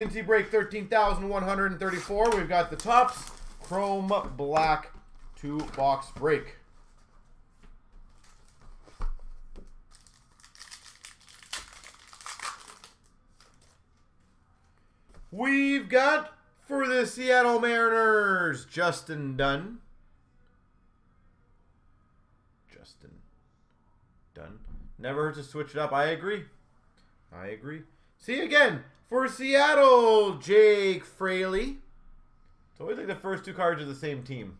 Instant break 13,134. We've got the Topps Chrome Black 2-box break. We've got for the Seattle Mariners, Justin Dunn. Never hurts to switch it up. I agree. See you again. For Seattle, Jake Fraley. It's always like the first two cards are the same team.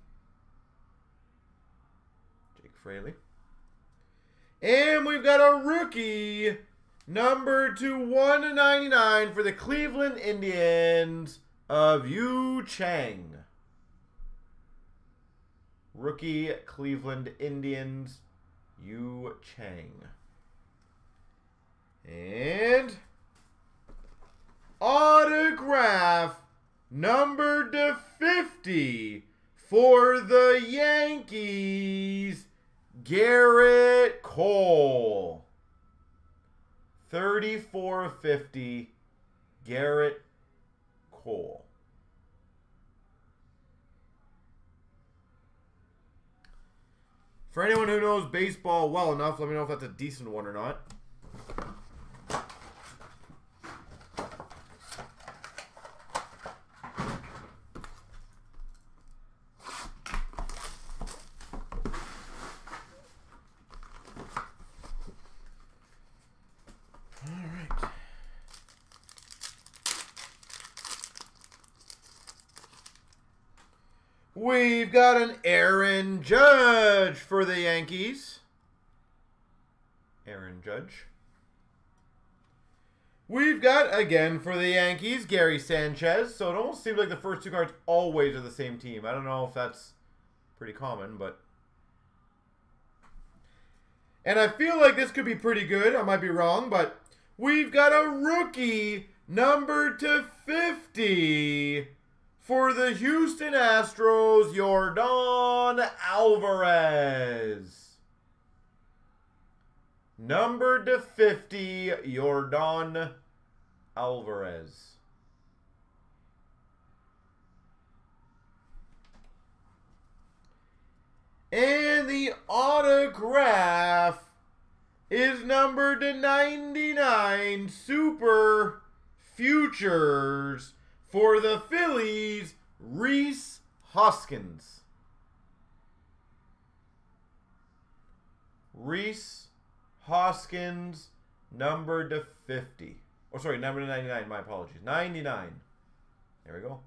Jake Fraley. And we've got a rookie, number /199 for the Cleveland Indians of Yu Chang. Rookie Cleveland Indians, Yu Chang. And autograph number /50 for the Yankees, Gerrit Cole. 34/50, Gerrit Cole. For anyone who knows baseball well enough, let me know if that's a decent one or not. We've got an Aaron Judge for the Yankees. Aaron Judge. We've got, again, for the Yankees, Gary Sanchez. So it almost seems like the first two cards always are the same team. I don't know if that's pretty common, but... And I feel like this could be pretty good. I might be wrong, but... We've got a rookie, number /50... for the Houston Astros, Jordan Alvarez. Number /50, Jordan Alvarez. And the autograph is number /99, Super Futures. For the Phillies, Rhys Hoskins. Rhys Hoskins, number /50. Oh, sorry, number /99, my apologies. 99. There we go.